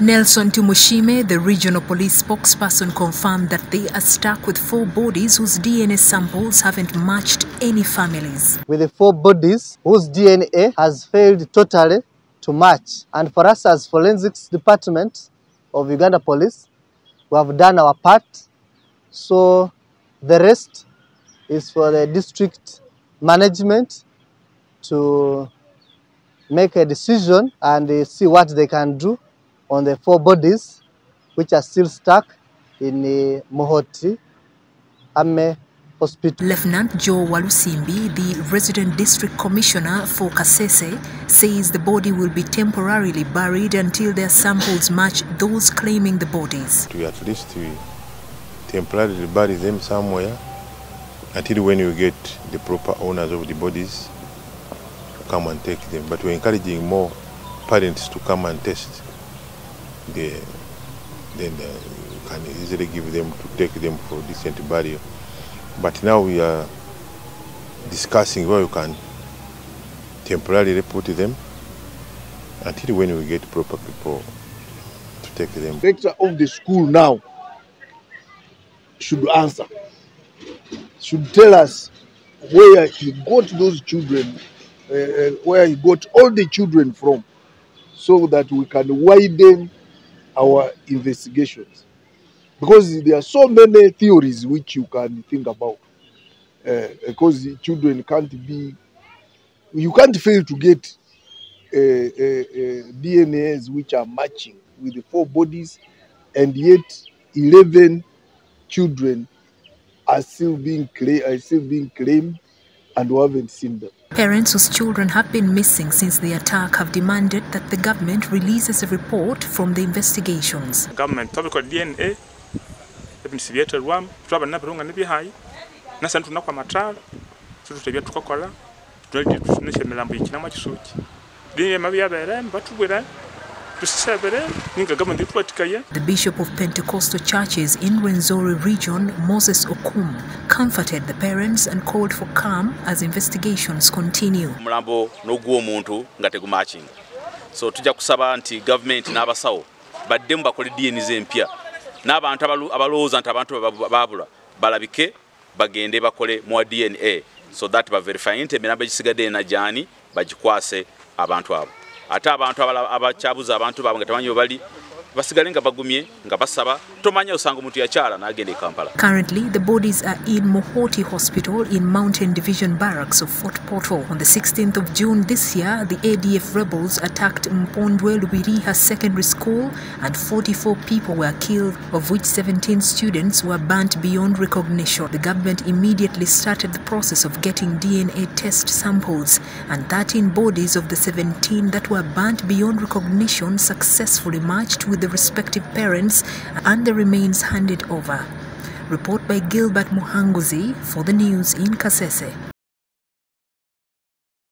Nelson Tumushime, the regional police spokesperson, confirmed that they are stuck with 4 bodies whose DNA samples haven't matched any families. With the 4 bodies whose DNA has failed totally to match. And for us as Forensics Department of Uganda Police, we have done our part. So the rest is for the district management to make a decision and see what they can do on the 4 bodies which are still stuck in the Mohoti Ame Hospital. Lieutenant Joe Walusimbi, the resident district commissioner for Kasese, says the body will be temporarily buried until their samples match those claiming the bodies. At least we temporarily bury them somewhere until when you get the proper owners of the bodies to come and take them. But we're encouraging more parents to come and test. Then you can easily give them to take them for decent burial. But now we are discussing where you can temporarily put them until when we get proper people to take them. The director of the school now should answer, should tell us where he got those children, where he got all the children from, so that we can widen our investigations, because there are so many theories which you can think about, because children you can't fail to get DNAs which are matching with the 4 bodies, and yet 11 children are still being claimed, and we haven't seen them. Parents whose children have been missing since the attack have demanded that the government releases a report from the investigations. Government, DNA, The Bishop of Pentecostal Churches in Wenzori Region, Moses Okum, comforted the parents and called for calm as investigations continue. Mulambo n'ogwo omuntu nga tegumatching. So tujja kusaba anti government n'abasawo baddemu bakole DNA z'empya n'abantu abalowooza nti abantu bababula balabike bagende bakole mu DNA so that ba verify nti emirambo egisigadde na jani bagikwase abantu abo. Ata abantu abachabuza abantu babwe tamanyo bali basigalenga bagumye nga basaba tomanya usango mtu ya chala na agende Kampala. Currently the bodies are in Mohoti Hospital in Mountain Division Barracks of Fort Portal. On the 16th of June this year, the ADF rebels attacked Mpondwe Lubiri Secondary School and 44 people were killed, of which 17 students were burnt beyond recognition. The government immediately started the process of getting DNA test samples, and 13 bodies of the 17 that were burnt beyond recognition successfully matched with the respective parents, and the remains handed over. Report by Gilbert Muhanguzi for the news in Kasese.